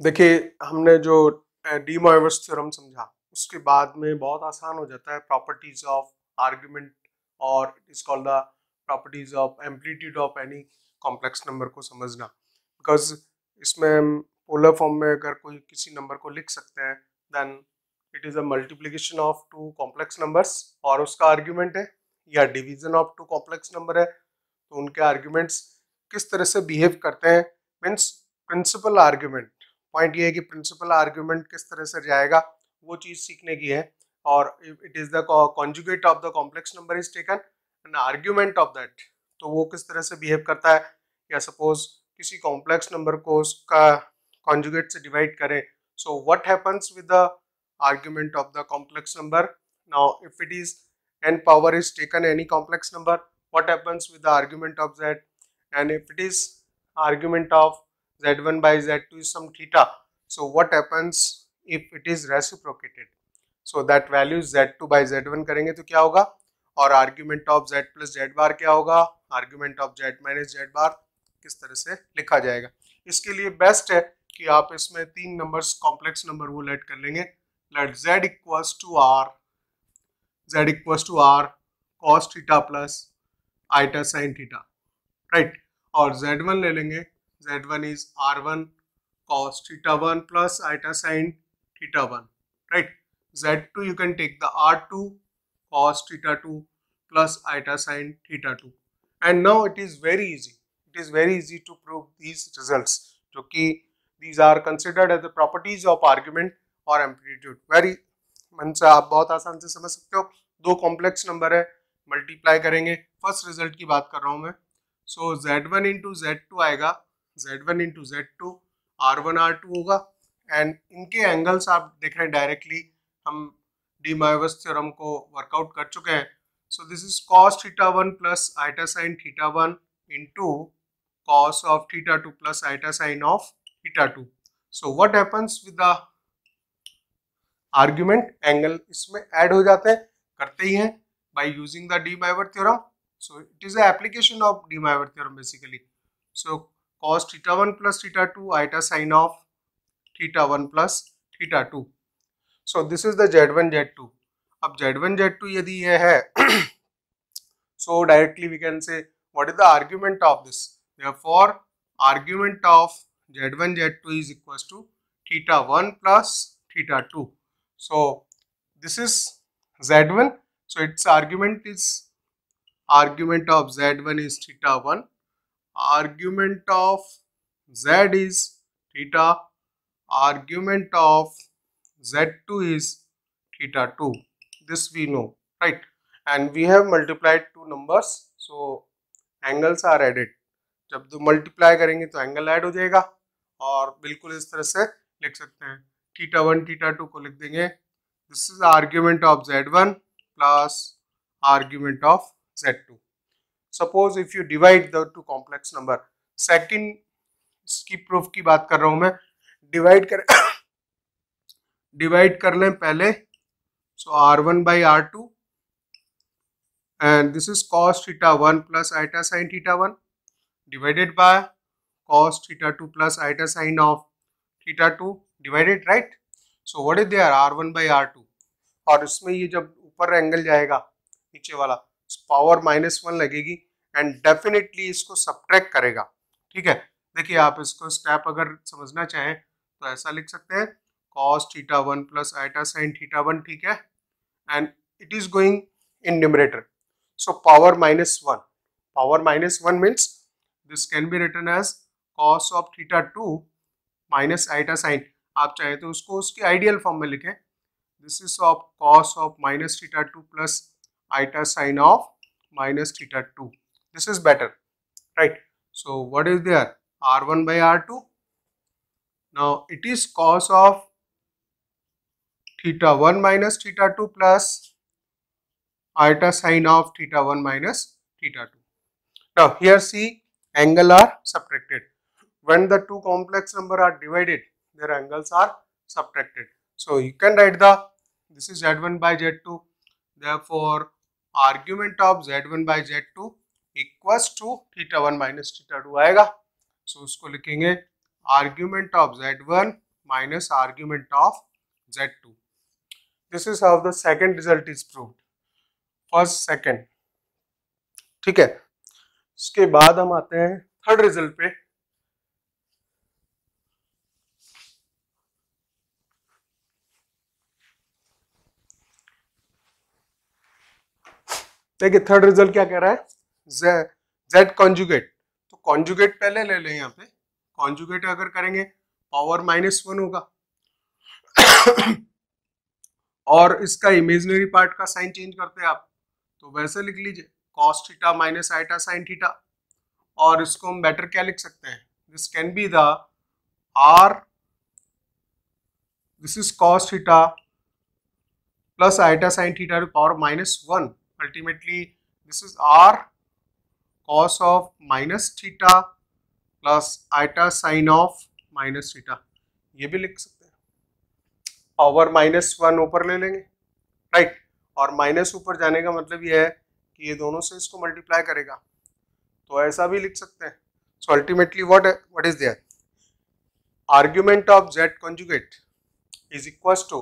देखिए हमने जो डी मोइवर्स थ्योरम समझा, उसके बाद में बहुत आसान हो जाता है प्रॉपर्टीज ऑफ आर्ग्यूमेंट और it is called the properties of amplitude of any complex number को समझना, बिकॉज इसमें हम पोलर फॉर्म में अगर कोई किसी नंबर को लिख सकते हैं then it is a multiplication of two complex numbers और उसका आर्ग्यूमेंट है, या division of two complex number है तो उनके आर्ग्यूमेंट्स किस तरह से बिहेव करते हैं, मीन्स प्रिंसिपल आर्ग्यूमेंट। पॉइंट ये है कि प्रिंसिपल आर्ग्यूमेंट किस तरह से जाएगा वो चीज़ सीखने की है, और it is the conjugate of the complex number is taken and argument of that, तो वो किस तरह से बिहेव करता है। या सपोज किसी कॉम्प्लेक्स नंबर को उसका कॉन्जुगेट से डिवाइड करें, so what happens with the argument of the complex number? Now if it is n power is taken any complex number, what happens with the argument of z? And if it is argument of z1 by z2 is some theta, so what happens if it is reciprocated? So that value z2 by z1 करेंगे तो क्या होगा, और argument of z plus z bar क्या होगा, argument of z minus z bar किस तरह से लिखा जाएगा। इसके लिए बेस्ट है कि आप इसमें तीन नंबर्स कॉम्प्लेक्स नंबर वो लेट कर लेंगे, let z equals to r cos theta plus eta sin theta, right? और z1 ले लेंगे, z1 is r1 cos theta1 plus eta sin theta1, right? z2 you can take the r2 cos theta2 plus eta sin theta2, and now it is very easy, to prove these results, जो कि these are considered as the properties of argument और amplitude. Very मनसा आप बहुत आसान से समझ सकते हो, दो कॉम्प्लेक्स नंबर है मल्टीप्लाई करेंगे, फर्स्ट रिजल्ट की बात कर रहा हूँ मैं, सो z1 इंटू z2 आएगा, z1 into z2 r1 r2 होगा, एंड इनके एंगल्स आप देख रहे हैं डायरेक्टली हम डी मोइवर्स थ्योरम को वर्कआउट कर चुके हैं। So this is cos theta one plus iota sine theta one into cos of theta two plus iota sine of theta two. So what happens with the argument, angle इसमें add हो जाते हैं, करते ही हैं by using the de Moivre theorem. So it is a application of de Moivre theorem basically. So cos theta one plus theta two iota sine of theta one plus theta two. So this is the Z one Z two. अब Z one Z two यदि ये है so directly we can say what is the argument of this, therefore argument of Z one Z two is equal to theta one plus theta two. So this is z1, so its argument of z1 is theta1, argument of z is theta, argument of z2 is theta2, this we know, right? And we have multiplied two numbers, so angles are added, jab do multiply karenge to angle add ho jayega, aur bilkul is tarah se likh sakte hain, theta one theta two को लिख देंगे, this is argument of Z one plus argument of Z two. Suppose if you divide the two complex number, second इसकी proof की बात कर रहा हूं मैं, डिवाइड कर लें पहले, so are one by are two and this is cos theta one plus iota sine theta one divided by cos theta two plus iota sine of theta two divided, right? So what is there r1 by r2, और इसमें ये जब ऊपर angle जाएगा नीचे वाला power -1 लगेगी and definitely इसको सब्ट्रैक्ट करेगा, ठीक है? देखिए आप इसको स्टेप अगर समझना चाहें तो ऐसा लिख सकते हैं, cos theta 1 plus iota sine theta 1, ठीक है, and it is going in numerator, so power -1, means this can be written as cos of theta 2 minus iota sine. आप चाहे तो उसको उसके आइडियल फॉर्म में लिखें, this is of cos of minus theta two plus iota sine of minus theta 2. This is better, right? So what is there? R1 by R2. Now it is cos of theta 1 minus theta 2 plus iota sine of theta 1 minus theta 2. Now here see, angle are subtracted. When the two complex number are divided, their angles are subtracted. So you can write this is Z1 by Z2. Therefore, argument of z1 by z2 equals to theta1 minus theta2 आएगा, so उसको लिखेंगे argument of z1 minus argument of z2. This is how the second result is proved. First, second. ठीक है, इसके बाद हम आते हैं थर्ड रिजल्ट पे। देखिए थर्ड रिजल्ट क्या कह रहा है, z कॉन्जुगेट। तो कॉन्जुगेट पहले ले लें, यहाँ पे कॉन्जुगेट अगर करेंगे पावर -1 होगा और इसका इमेजिनरी पार्ट का साइन चेंज करते हैं आप, तो वैसे लिख लीजिए cos theta minus iota sine theta. और इसको हम बेटर क्या लिख सकते हैं, this can be the r, this is cos theta plus iota sine theta to power -1, ultimately this is r cos of minus theta plus iota sine of minus theta. ये भी लिख सकते हैं, पावर -1 ऊपर ले लेंगे, राइट, और minus ऊपर जाने का मतलब ये है कि ये दोनों से इसको मल्टीप्लाई करेगा, तो ऐसा भी लिख सकते हैं। So ultimately what is there, argument of z conjugate is equals to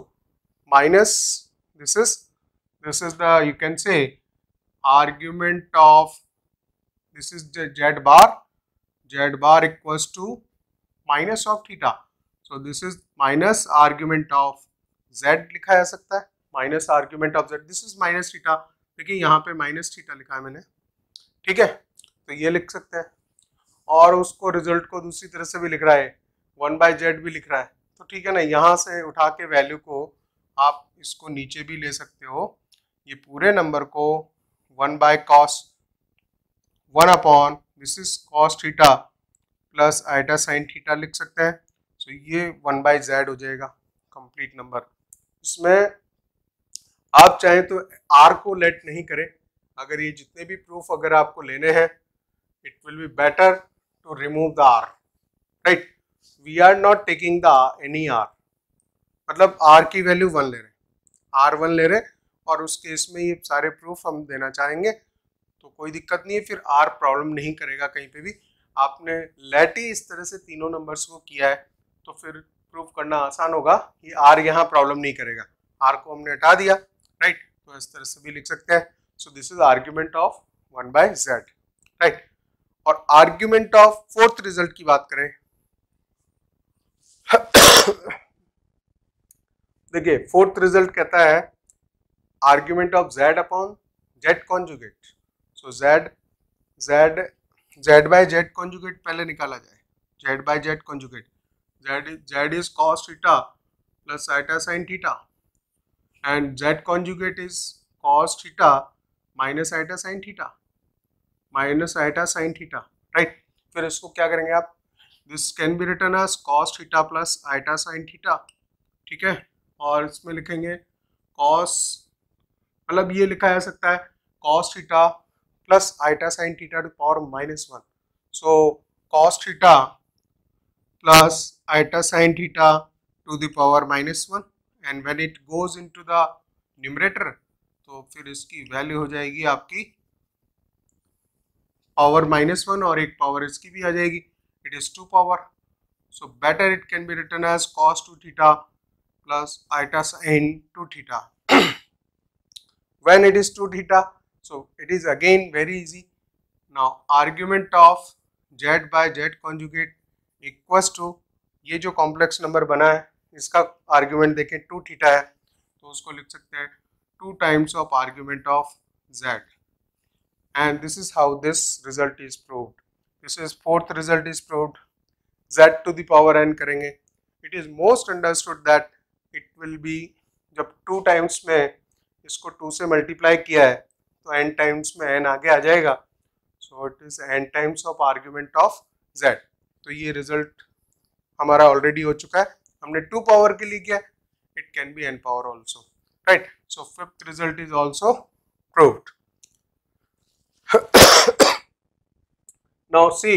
minus, this is the, you can say argument of, this is z bar equals to minus of theta. So this is minus argument of z लिखा जा सकता है, minus argument of z, this is minus theta. देखिए यहाँ पे minus theta लिखा है मैंने, ठीक है, तो ये लिख सकते हैं। और उसको रिजल्ट को दूसरी तरह से भी लिख रहा है, 1/z भी लिख रहा है, तो ठीक है ना, यहाँ से उठा के वैल्यू को आप इसको नीचे भी ले सकते हो। ये पूरे नंबर को 1 upon this is cos theta plus iota sine theta लिख सकते हैं। सो ये 1/z हो जाएगा कंप्लीट नंबर। इसमें आप चाहें तो r को लेट नहीं करें, अगर ये जितने भी प्रूफ अगर आपको लेने हैं, it will be better to remove the r, right. We are not taking the any r, मतलब r की वैल्यू 1 ले रहे हैं, r 1 ले रहे हैं, और उस केस में ये सारे प्रूफ हम देना चाहेंगे तो कोई दिक्कत नहीं है, फिर r प्रॉब्लम नहीं करेगा कहीं पे भी। आपने लेट ही इस तरह से तीनों नंबर्स को किया है तो फिर प्रूव करना आसान होगा, ये r यहाँ प्रॉब्लम नहीं करेगा, r को हमने हटा दिया, राइट, तो इस तरह से भी लिख सकते हैं। So this is argument of 1/z, right. और आर्ग्यूमेंट ऑफ फोर्थ रिजल्ट की बात करें देखिए फोर्थ रिजल्ट कहता है argument of z upon z conjugate. So z by z conjugate पहले निकाला जाए, z by z conjugate, z is cos theta plus theta sin theta and z conjugate is cos theta minus theta sin theta, right। फिर इसको क्या करेंगे आप, this can be written as cos theta plus theta sin theta, ठीक है, और इसमें लिखेंगे cos, मतलब ये लिखा जा सकता है cos theta plus theta sin theta to power -1। So cos theta plus eta sin theta to the power -1 and when it goes into the numerator तो फिर इसकी वैल्यू हो जाएगी आपकी पावर -1 और एक पावर इसकी भी आ जाएगी, it is 2 power. So better it can be written as cos 2 theta plus eta sin 2 theta when it is 2 theta, so it is again very easy। now argument of z by z conjugate equals to, ये जो complex number बना है इसका argument देखें 2 theta है, तो उसको लिख सकते हैं 2 times of argument of z and this is how this result is proved. This is fourth result is proved, z to the power n करेंगे। It is most understood that it will be, जब 2 times में इसको 2 से multiply किया है तो n times में n आगे आ जाएगा, so it is n times of argument of z। तो ये रिजल्ट हमारा ऑलरेडी हो चुका है, हमने 2 पावर के लिए किया, it can be n power also, right. So fifth result is also proved. Now see,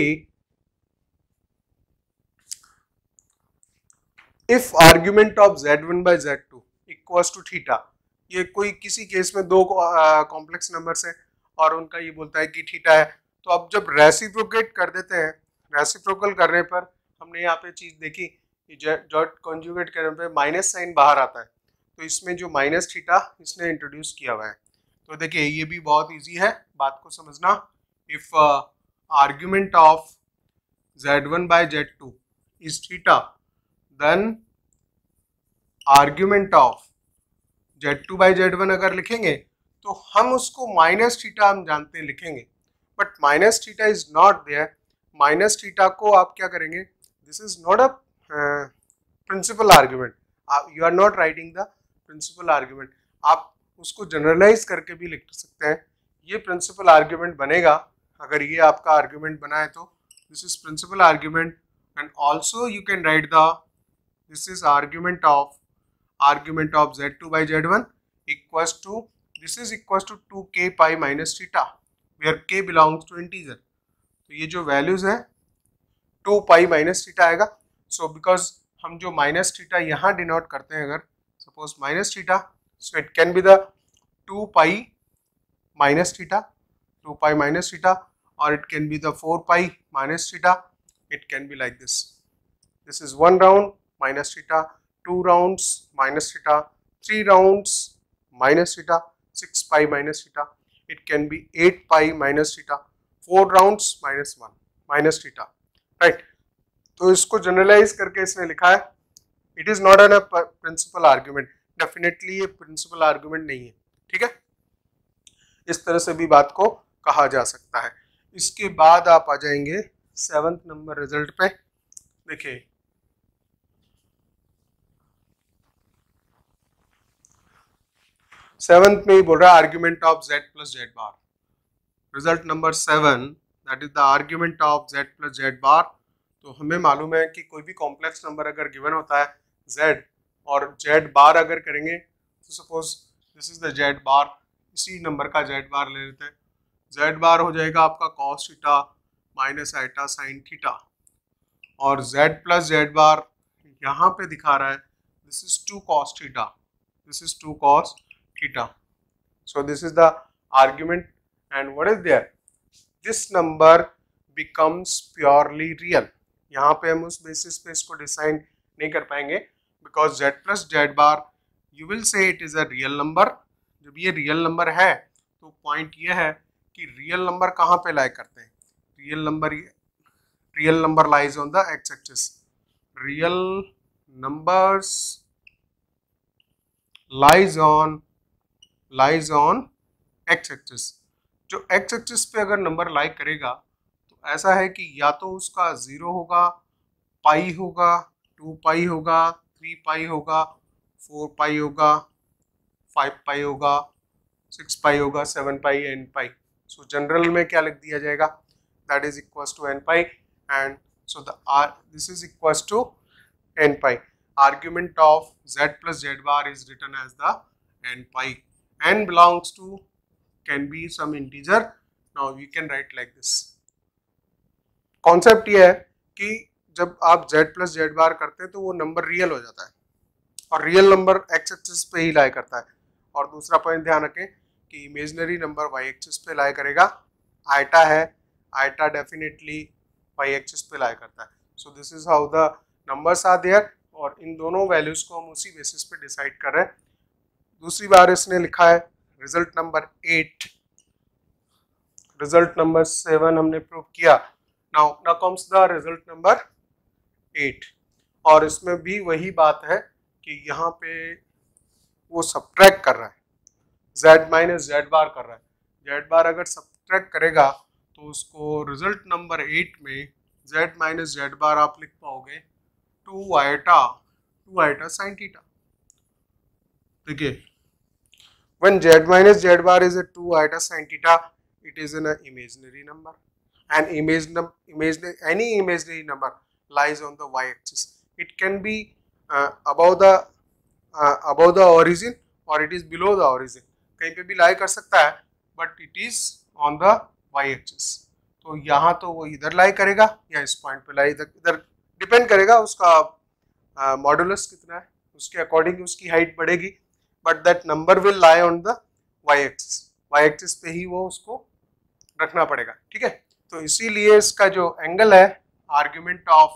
if argument of z1/z2 equals to theta, ये कोई किसी केस में 2 कॉम्प्लेक्स नंबर्स हैं और उनका ये बोलता है कि थीटा है, तो अब जब रेसिप्रोकेट कर देते हैं, रेसिप्रोकल करने पर हमने यहाँ पे चीज़ देखी कि डॉट कॉन्जुगेट करने पे माइनस साइन बाहर आता है, तो इसमें जो माइनस थीटा इसने इंट्रोड्यूस किया हुआ है। तो देखिए ये भी बहुत इजी है बात को समझना। If argument of z1 by z2 is theta, then argument of z2 by z1 अगर लिखेंगे तो हम उसको माइनस थीटा हम जानते हैं लिखेंगे, but minus theta is not there. Minus theta को आप क्या करेंगे, this is not a principal argument, you are not writing the principal argument. आप उसको जनरलाइज करके भी लिख सकते हैं, ये प्रिंसिपल आर्ग्यूमेंट बनेगा। अगर ये आपका आर्ग्यूमेंट बना है तो this is principal argument, and also you can write the this is argument of z2 by z1 equals to this is equals to 2k pi minus theta where k belongs to integer। तो ये जो values है 2 pi minus theta आएगा। so because हम जो minus theta यहाँ denote करते हैं, अगर suppose minus theta, so it can be the 2 pi minus theta, 2 pi minus theta, or it can be the 4 pi minus theta, it can be like this, this is 1 round minus theta, 2 rounds minus theta, 3 rounds minus theta, 6 pi minus theta, it can be 8 pi minus theta, 4 rounds minus 1 minus theta, right। तो इसको generalise करके इसने लिखा है, it is not an principal argument, definitely ये principal argument नहीं है, ठीक है। इस तरह से भी बात को कहा जा सकता है। इसके बाद आप आ जाएंगे 7th नंबर रिजल्ट पे। देखिए सेवंथ में ही बोल रहा है argument of z plus z bar, result number 7 that is the argument of z plus z bar. तो हमें मालूम है कि कोई भी कॉम्प्लेक्स नंबर अगर गिवन होता है z और z बार अगर करेंगे तो suppose this is the z bar, इसी नंबर का z बार ले लेते हैं। z बार हो जाएगा आपका cos theta minus iota sine theta, और z प्लस जेड बार यहाँ पे दिखा रहा है this is 2 cos theta, this is 2 cos theta, so this is the argument, and what is there, this number becomes purely real। यहाँ पे हम उस बेसिस पे इसको डिसाइन नहीं कर पाएंगे because z plus z bar you will say it is a real number। जब ये रियल नंबर है तो पॉइंट ये है कि रियल नंबर कहाँ पे लाई करते हैं, real number lies on the x axis, real numbers lies on x axis. जो एक्स एक्सिस पे अगर नंबर लाई करेगा तो ऐसा है कि या तो उसका 0 होगा, पाई होगा, 2 पाई होगा, 3 पाई होगा, 4 पाई होगा, 5 पाई होगा, 6 पाई होगा, 7 पाई, एन पाई। सो जनरल में क्या लिख दिया जाएगा, that is equals to n pi, and so this is equals to n pi. argument of z plus z bar is written as the n pi, n belongs to can be some integer, now we can write like this। concept ये है कि जब आप z plus z bar करते हैं तो वो number real हो जाता है और real number x axis पे ही lie करता है, और दूसरा point ध्यान रखें कि imaginary number y axis पे lie करेगा, आइटा है, आइटा definitely y axis पे lie करता है। so this is how the numbers are there, और इन दोनों वैल्यूज को हम उसी बेसिस पे डिसाइड कर रहे हैं। दूसरी बार इसने लिखा है रिजल्ट नंबर 8, रिजल्ट नंबर 7 हमने प्रूव किया, now comes the result number 8, और इसमें भी वही बात है कि यहाँ पे वो सब्ट्रैक्ट कर रहा है, z माइनस जेड बार कर रहा है। जेड बार अगर सब्ट्रैक्ट करेगा तो उसको रिजल्ट नंबर 8 में z माइनस जेड बार आप लिख पाओगे 2 आइटा साइन थीटा। देखिए when z minus z bar is a 2 iota sin theta, it is an imaginary number, and any imaginary number lies on the y axis, it can be above the origin or it is below the origin, कहीं पे भी lie कर सकता है but it is on the y axis। तो यहाँ तो वो इधर lie करेगा या इस पॉइंट पे lie, इधर डिपेंड करेगा उसका मॉडुलस कितना है, उसके अकॉर्डिंग उसकी हाइट बढ़ेगी, but that number will lie on the y axis पे ही वो उसको रखना पड़ेगा, ठीक है। तो इसीलिए इसका जो एंगल है argument of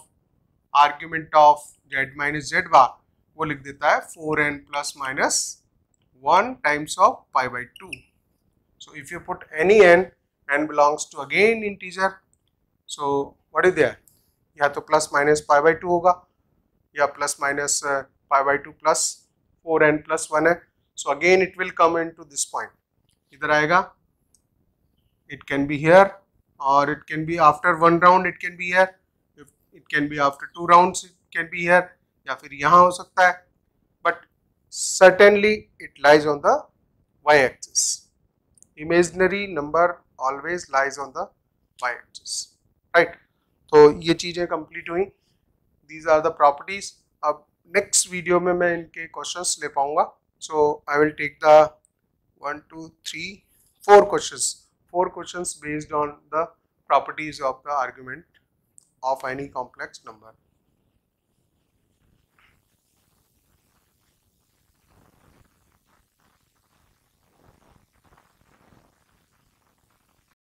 argument of z minus z bar वो लिख देता है 4n plus minus 1 times of pi by 2. So if you put any n, n belongs to again integer, so what is there, या तो plus minus pi by 2 होगा या plus minus pi by 2 plus 4n plus 1 है. So again it will come into this point, इधर आएगा, it can be here और it can be after one round, it can be here, it can be after two rounds, it can be here, या फिर यहाँ हो सकता है. But certainly it lies on the y axis. Imaginary number always lies on the y axis, right. तो ये चीज़ें complete हुई, दीज आर द प्रॉपर्टीज. अब नेक्स्ट वीडियो में मैं इनके क्वेश्चंस ले पाऊँगा. So I will take the 1, 2, 3, 4 questions. 4 questions based on the properties of the argument of any complex number.